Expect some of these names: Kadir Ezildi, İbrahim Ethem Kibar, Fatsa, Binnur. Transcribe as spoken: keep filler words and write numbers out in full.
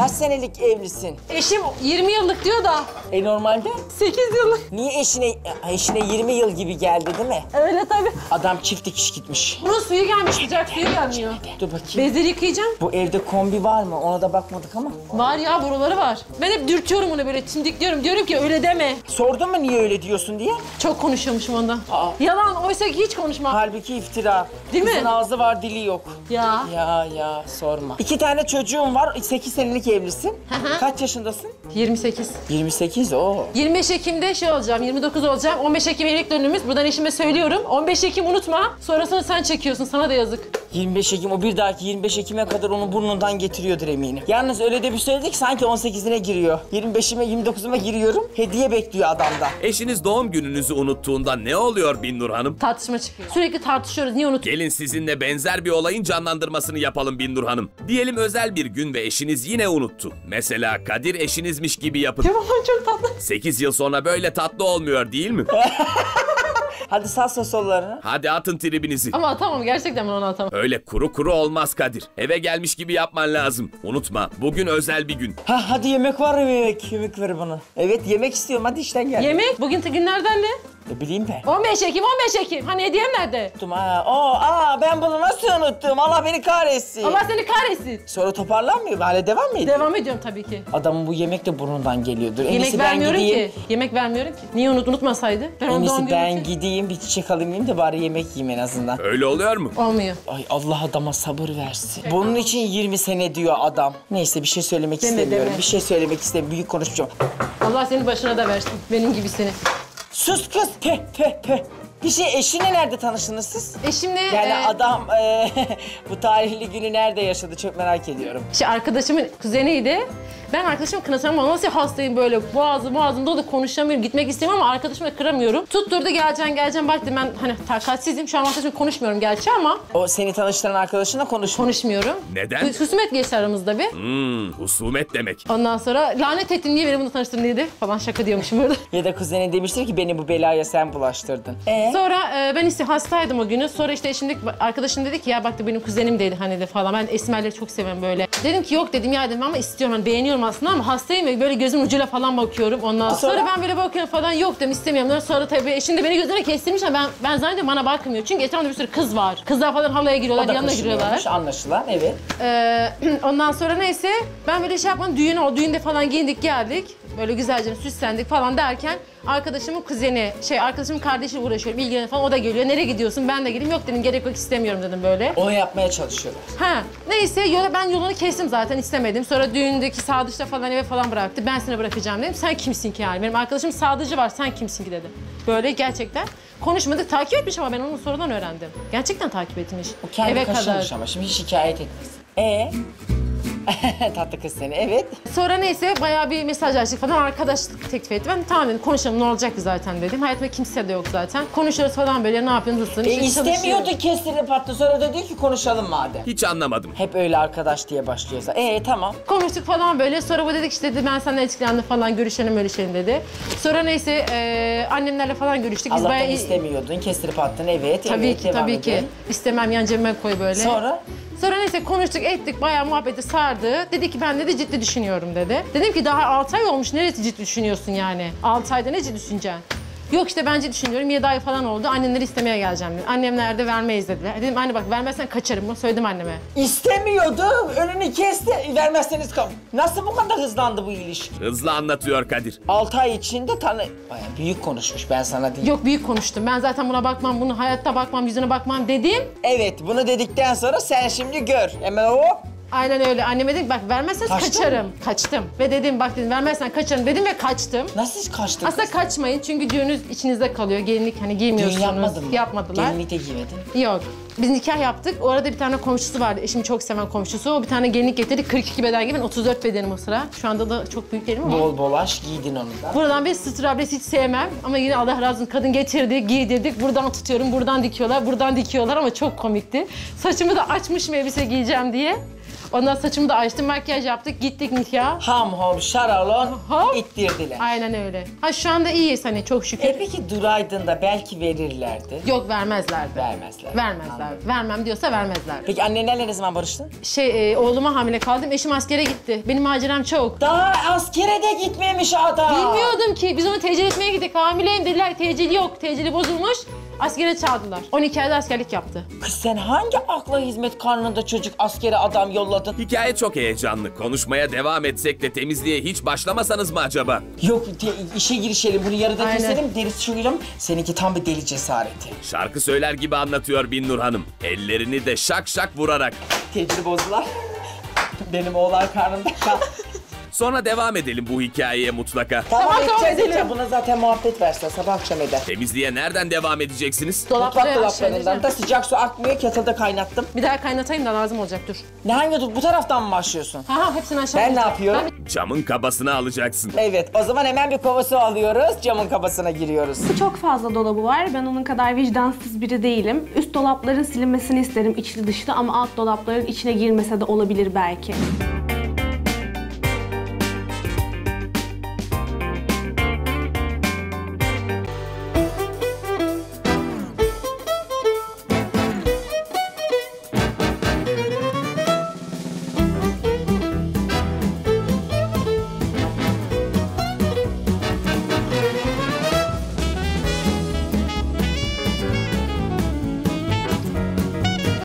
Kaç senelik evlisin? Eşim yirmi yıllık diyor da. E normalde? sekiz yıllık. Niye eşine eşine yirmi yıl gibi geldi değil mi? Öyle tabii. Adam çift dikiş gitmiş. Bunun suyu gelmiş, sıcak suyu gelmiyor. Dur bakayım. Bezleri yıkayacağım. Bu evde kombi var mı? Ona da bakmadık ama. Var ya, buraları var. Ben hep dürtüyorum onu böyle, çimdikliyorum. Diyorum ki öyle deme. Sordun mu niye öyle diyorsun diye? Çok konuşuyormuşum ondan. Aa. Yalan, oysa ki hiç konuşmam. Halbuki iftira. Değil mi? Kızın ağzı var, dili yok. Ya. Ya ya, sorma. İki tane çocuğum var, sekiz senelik evlisin. Hı-hı. Kaç yaşındasın? yirmi sekiz. yirmi sekiz, o. yirmi beş Ekim'de şey olacağım, yirmi dokuz olacağım. on beş Ekim evlilik dönümümüz. Buradan eşime söylüyorum. on beş Ekim unutma. Sonrasını sen çekiyorsun, sana da yazık. yirmi beş Ekim, o bir dahaki yirmi beş Ekim'e kadar onu burnundan getiriyordur eminim. Yalnız öyle de bir söyledik sanki on sekizine giriyor. yirmi beşime, yirmi dokuzuma giriyorum. Hediye bekliyor adamda. Eşiniz doğum gününüzü unuttuğunda ne oluyor Binnur Hanım? Tartışma çıkıyor. Sürekli tartışıyoruz, niye unutuyoruz? Gelin sizinle benzer bir olayın canlandırmasını yapalım Binnur Hanım. Diyelim özel bir gün ve eşiniz yine unuttu. Mesela Kadir eşinizmiş gibi yapın. Tamam, çok tatlı. sekiz yıl sonra böyle tatlı olmuyor değil mi? Hadi salsa sollarını. Hadi atın tribinizi. Ama atamam, gerçekten ben onu atamam. Öyle kuru kuru olmaz Kadir. Eve gelmiş gibi yapman lazım. Unutma, bugün özel bir gün. Ha, hadi yemek var mı yemek? Yemek ver bana. Evet, yemek istiyorum, hadi işten gel. Yemek? Bugün günlerden ne? Ne bileyim ben. on beş Ekim, on beş Ekim. Hani hediyem nerede? Unuttum ha. Oo, aa, ben bunu nasıl unuttum? Allah beni kahretsin. Allah seni kahretsin. Sonra toparlanmıyor mu? Hala devam mı ediyor? Devam ediyorum tabii ki. Adamın bu yemek de burnundan geliyordur. Yemek Enlisi vermiyorum ben ki. Yemek vermiyorum ki. Niye unut, unutmasaydı? Ben Enlisi ben ki. Gideyim, bir çiçek alayım diyeyim de bari yemek yiyeyim en azından. Öyle oluyor mu? Olmuyor. Ay Allah adama sabır versin. Evet. Bunun için yirmi sene diyor adam. Neyse bir şey söylemek deme, istemiyorum. Deme. Bir şey söylemek istemiyorum. Büyük konuşacağım. Allah senin başına da versin. Benim gibi seni. Sus kız, peh peh peh. Bir şey, eşinle nerede tanıştınız siz? Eşimle... Yani e... adam e, bu tarihli günü nerede yaşadı, çok merak ediyorum. İşte arkadaşımın kuzeniydi. Ben arkadaşımı kınasam, nasıl hastayım böyle, boğazım boğazım dolu, konuşamıyorum, gitmek istiyorum ama arkadaşımla kıramıyorum. Tutturdu, geleceğim geleceğim, bak dedim ben hani takatsizim, şu an arkadaşımla konuşmuyorum gerçi ama... O seni tanıştıran arkadaşınla konuşmuyor. Konuşmuyorum. Neden? Husumet geçti aramızda bir. Hmm, husumet demek. Ondan sonra lanet ettin, niye beni bunu tanıştırdın dedi falan, şaka diyormuşum orada. Ya da kuzenin demiştir ki beni bu belaya sen bulaştırdın. Ee? Sonra e, ben işte hastaydım o günü. Sonra işte eşimlik arkadaşım dedi ki ya bak da benim kuzenim dedi hani de falan. Ben esmerleri çok seven böyle. Dedim ki yok dedim ya dedim ama istiyorum hani beğeniyorum aslında ama hastayım ve böyle gözüm ucuyla falan bakıyorum ondan. Sonra, sonra ben böyle bakıyorum falan, yok dedim istemiyorum. Sonra tabii eşim de beni gözüne kestirmiş ama ben, ben zannediyorum bana bakmıyor. Çünkü etrafında bir sürü kız var. Kızlar falan havlaya giriyorlar, yanına giriyorlar. Anlaşılan evet. E, ondan sonra neyse ben böyle şey yapmadım, düğüne o düğünde falan giyindik geldik. Böyle güzelce süslendik falan derken arkadaşımın kuzeni, şey arkadaşımın kardeşi uğraşıyorum, ilgileniyor falan, o da geliyor. Nereye gidiyorsun? Ben de gideyim. Yok dedim, gerek yok, istemiyorum dedim böyle. Onu yapmaya çalışıyorlar. Ha, neyse yola, ben yolunu kestim zaten, istemedim. Sonra düğündeki sadıçta falan eve falan bıraktı. Ben seni bırakacağım dedim. Sen kimsin ki yani? Benim arkadaşım sadıcı var, sen kimsin ki dedi. Böyle gerçekten konuşmadık, takip etmiş ama ben onu sonradan öğrendim. Gerçekten takip etmiş. O kendi eve kadar. Ama şimdi şikayet etmiş. Ee? Tatlı kız seni, evet. Sonra neyse bayağı bir mesaj açtık falan, arkadaşlık teklif etti. Ben tamam dedim, konuşalım ne olacak ki zaten dedim. Hayatımda kimse de yok zaten. Konuşuyoruz falan böyle, ne yapıyorsun, hızlısın. E, istemiyordu, kestirip attı. Sonra da diyor ki konuşalım madem. Hiç anlamadım. Hep öyle arkadaş diye başlıyorsa. Ee tamam. Konuştuk falan böyle. Sonra bu dedik işte dedi, ben seninle etkilendim falan, görüşelim öyle şeyin dedi. Sonra neyse e, annemlerle falan görüştük. Biz Allah'tan bayağı... istemiyordun, kestirip attın, evet. Tabii evet, ki, tabii ki. İstemem, yan cebime koy böyle. Sonra? Sonra neyse konuştuk, ettik, bayağı muhabbeti sardı. Dedi ki ben dedi ciddi düşünüyorum dedi. Dedim ki daha altı ay olmuş, neresi ciddi düşünüyorsun yani? altı ayda ne ciddi düşüneceksin? Yok işte bence düşünüyorum, yedi ay falan oldu, annemleri istemeye geleceğim dedi. Annemler de vermeyiz dediler. Dedim anne bak vermezsen kaçarım, bunu söyledim anneme. İstemiyordu, önünü kesti, vermezseniz kal. Nasıl bu kadar hızlandı bu ilişki? Hızlı anlatıyor Kadir. altı ay içinde tanı... Baya büyük konuşmuş, ben sana diyeyim. Yok büyük konuştum, ben zaten buna bakmam, bunu hayatta bakmam, yüzüne bakmam dedim. Evet, bunu dedikten sonra sen şimdi gör, hemen o... Aynen öyle. Anneme dedim bak vermezsen kaçarım. Mı? Kaçtım. Ve dedim bak dedim vermezsen kaçarım dedim ve kaçtım. Nasıl kaçtın? Aslında kız? Kaçmayın çünkü düğününüz içinizde kalıyor. Gelinlik hani giymiyorsunuz. Düğün yapmadın mı? Yapmadılar. Gelinlik de giymedin. Yok. Biz nikah yaptık. O arada bir tane komşusu vardı. Eşimi çok seven komşusu. O bir tane gelinlik getirdi. kırk iki beden gibi. Ben otuz dört bedenim o sıra. Şu anda da çok büyük derim ama. Bol bolaş giydin onu da. Buradan bir sıtır ablesi hiç sevmem. Ama yine Allah razı olsun. Kadın getirdi, giydirdik. Buradan tutuyorum, buradan dikiyorlar, buradan dikiyorlar ama çok komikti. Saçımı da açmışım elbise giyeceğim diye. Ondan saçımı da açtım, makyaj yaptık, gittik nikah. Ham hol, şaralon, ittirdiler. Aynen öyle. Ha şu anda iyiyiz hani çok şükür. E peki duraydın da belki verirlerdi. Yok vermezlerdi. Vermezler. Vermezler. Anladım. Vermem diyorsa vermezler. Peki annelerle ne zaman barıştın? Şey e, oğluma hamile kaldım, eşim askere gitti. Benim maceram çok. Daha askere de gitmemiş adam. Bilmiyordum ki. Biz onu tecil etmeye gittik. Hamileyim dediler, tecil yok, tecili bozulmuş. Askere çağırdılar. on iki ayda askerlik yaptı. Kız sen hangi akla hizmet karnında çocuk askere adam yolladın? Hikaye çok heyecanlı. Konuşmaya devam etsek de temizliğe hiç başlamasanız mı acaba? Yok işe girişelim. Bunu yarıda keselim. Derisi çürüyelim. Seninki tam bir deli cesareti. Şarkı söyler gibi anlatıyor Binnur Hanım. Ellerini de şak şak vurarak. Tecrübe bozdular. Benim oğlan karnımda kaldı. Sonra devam edelim bu hikayeye mutlaka. Tamam, tamam edeceğiz, edeceğiz. Buna zaten muhabbet verse sabah akşam eder. Temizliğe nereden devam edeceksiniz? Dolaplar dolaplarından da sıcak su akmıyor, kettle'da kaynattım. Bir daha kaynatayım da lazım olacak, dur. Ne hangi dur? Bu taraftan mı başlıyorsun? Ha ha, hepsini aşağı. Ben ne yapıyorum? Ben... Camın kabasını alacaksın. Evet, o zaman hemen bir kovası alıyoruz, camın kabasına giriyoruz. Çok fazla dolabı var, ben onun kadar vicdansız biri değilim. Üst dolapların silinmesini isterim içli dışlı ama alt dolapların içine girmese de olabilir belki.